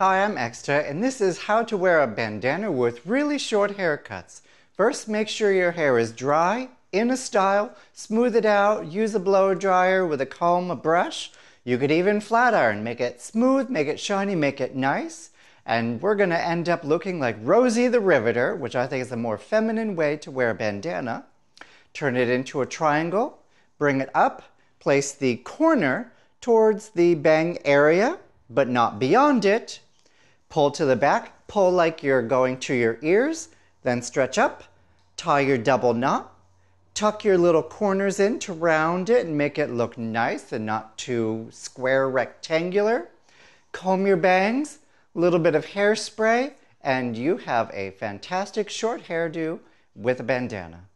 Hi, I'm Xtah, and this is how to wear a bandana with really short haircuts. First, make sure your hair is dry, in a style, smooth it out, use a blow dryer with a comb, a brush. You could even flat iron, make it smooth, make it shiny, make it nice. And we're gonna end up looking like Rosie the Riveter, which I think is a more feminine way to wear a bandana. Turn it into a triangle, bring it up, place the corner towards the bang area, but not beyond it. Pull to the back, pull like you're going to your ears, then stretch up, tie your double knot, tuck your little corners in to round it and make it look nice and not too square rectangular. Comb your bangs, a little bit of hairspray, and you have a fantastic short hairdo with a bandana.